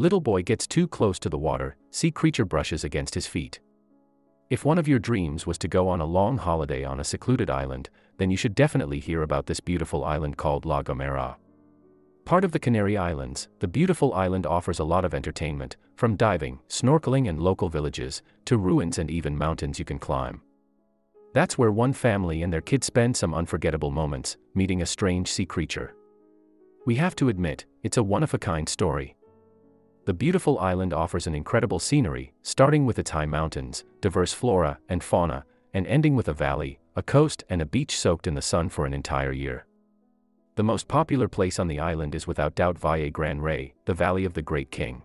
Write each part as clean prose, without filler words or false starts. Little boy gets too close to the water, sea creature brushes against his feet. If one of your dreams was to go on a long holiday on a secluded island, then you should definitely hear about this beautiful island called La Gomera. Part of the Canary Islands, the beautiful island offers a lot of entertainment, from diving, snorkeling and local villages, to ruins and even mountains you can climb. That's where one family and their kids spend some unforgettable moments, meeting a strange sea creature. We have to admit, it's a one-of-a-kind story. The beautiful island offers an incredible scenery, starting with its high mountains, diverse flora and fauna, and ending with a valley, a coast and a beach soaked in the sun for an entire year. The most popular place on the island is without doubt Valle Gran Rey, the Valley of the Great King.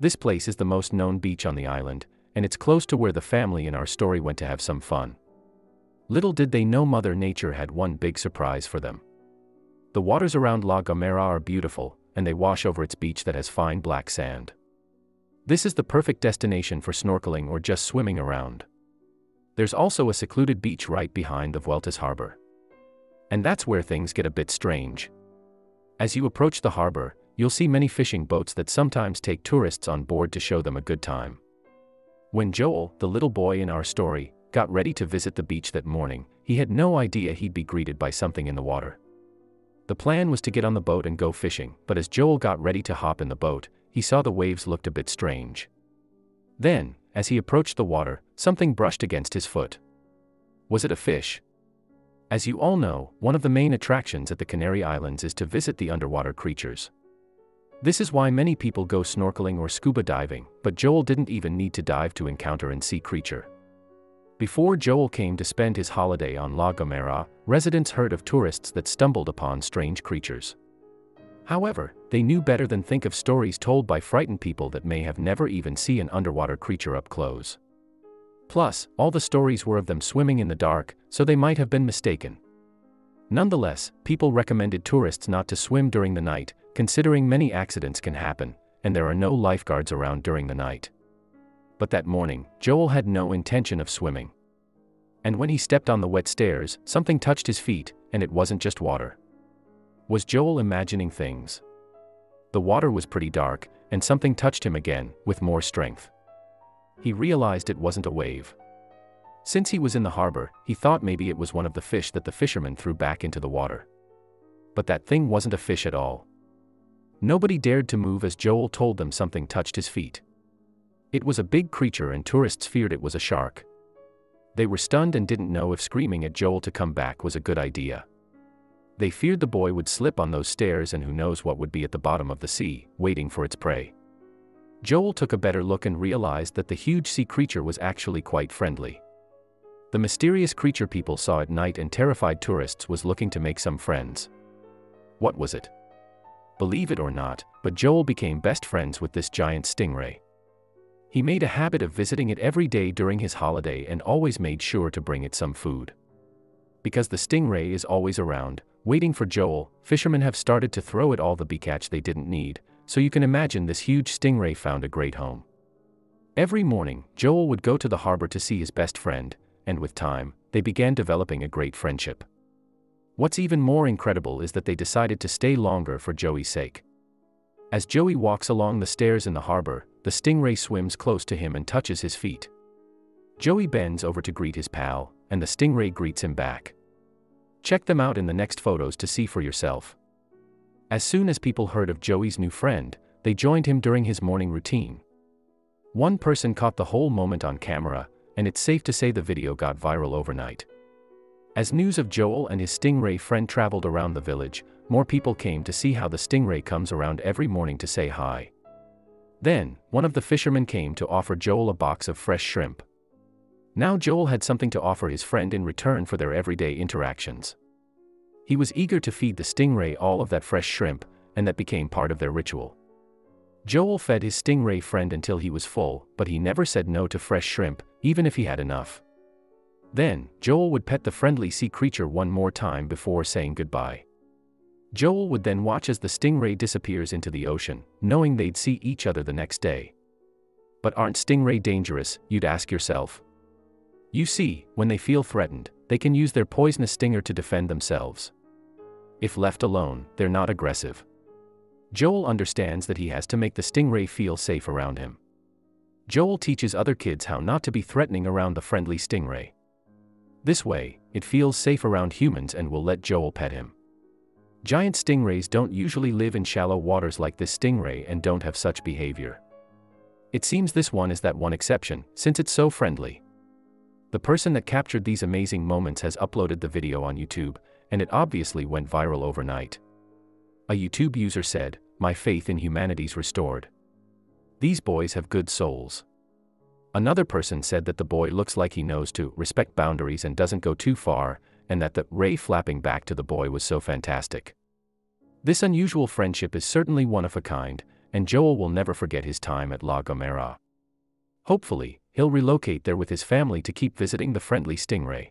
This place is the most known beach on the island, and it's close to where the family in our story went to have some fun. Little did they know Mother Nature had one big surprise for them. The waters around La Gomera are beautiful, and they wash over its beach that has fine black sand. This is the perfect destination for snorkeling or just swimming around. There's also a secluded beach right behind the Vueltas harbor. And that's where things get a bit strange. As you approach the harbor, you'll see many fishing boats that sometimes take tourists on board to show them a good time. When Joel, the little boy in our story, got ready to visit the beach that morning, he had no idea he'd be greeted by something in the water. The plan was to get on the boat and go fishing, but as Joel got ready to hop in the boat, he saw the waves looked a bit strange. Then, as he approached the water, something brushed against his foot. Was it a fish? As you all know, one of the main attractions at the Canary Islands is to visit the underwater creatures. This is why many people go snorkeling or scuba diving, but Joel didn't even need to dive to encounter a sea creature. Before Joel came to spend his holiday on La Gomera, residents heard of tourists that stumbled upon strange creatures. However, they knew better than think of stories told by frightened people that may have never even seen an underwater creature up close. Plus, all the stories were of them swimming in the dark, so they might have been mistaken. Nonetheless, people recommended tourists not to swim during the night, considering many accidents can happen, and there are no lifeguards around during the night. But that morning, Joel had no intention of swimming. And when he stepped on the wet stairs, something touched his feet, and it wasn't just water. Was Joel imagining things? The water was pretty dark, and something touched him again, with more strength. He realized it wasn't a wave. Since he was in the harbor, he thought maybe it was one of the fish that the fishermen threw back into the water. But that thing wasn't a fish at all. Nobody dared to move as Joel told them something touched his feet. It was a big creature and tourists feared it was a shark. They were stunned and didn't know if screaming at Joel to come back was a good idea. They feared the boy would slip on those stairs and who knows what would be at the bottom of the sea, waiting for its prey. Joel took a better look and realized that the huge sea creature was actually quite friendly. The mysterious creature people saw at night and terrified tourists was looking to make some friends. What was it? Believe it or not, but Joel became best friends with this giant stingray. He made a habit of visiting it every day during his holiday and always made sure to bring it some food. Because the stingray is always around, waiting for Joel, fishermen have started to throw at all the bycatch they didn't need. So you can imagine this huge stingray found a great home. Every morning, Joel would go to the harbor to see his best friend, and with time, they began developing a great friendship. What's even more incredible is that they decided to stay longer for Joey's sake. As Joey walks along the stairs in the harbor, the stingray swims close to him and touches his feet. Joey bends over to greet his pal, and the stingray greets him back. Check them out in the next photos to see for yourself. As soon as people heard of Joey's new friend, they joined him during his morning routine. One person caught the whole moment on camera, and it's safe to say the video got viral overnight. As news of Joel and his stingray friend traveled around the village, more people came to see how the stingray comes around every morning to say hi. Then, one of the fishermen came to offer Joel a box of fresh shrimp. Now Joel had something to offer his friend in return for their everyday interactions. He was eager to feed the stingray all of that fresh shrimp, and that became part of their ritual. Joel fed his stingray friend until he was full, but he never said no to fresh shrimp, even if he had enough. Then, Joel would pet the friendly sea creature one more time before saying goodbye. Joel would then watch as the stingray disappears into the ocean, knowing they'd see each other the next day. But aren't stingray dangerous, you'd ask yourself? You see, when they feel threatened, they can use their poisonous stinger to defend themselves. If left alone, they're not aggressive. Joel understands that he has to make the stingray feel safe around him. Joel teaches other kids how not to be threatening around the friendly stingray. This way, it feels safe around humans and will let Joel pet him. Giant stingrays don't usually live in shallow waters like this stingray and don't have such behavior. It seems this one is that one exception, since it's so friendly. The person that captured these amazing moments has uploaded the video on YouTube, and it obviously went viral overnight. A YouTube user said, "My faith in humanity's restored. These boys have good souls." Another person said that the boy looks like he knows to respect boundaries and doesn't go too far, and that the ray flapping back to the boy was so fantastic. This unusual friendship is certainly one of a kind, and Joel will never forget his time at La Gomera. Hopefully, he'll relocate there with his family to keep visiting the friendly stingray.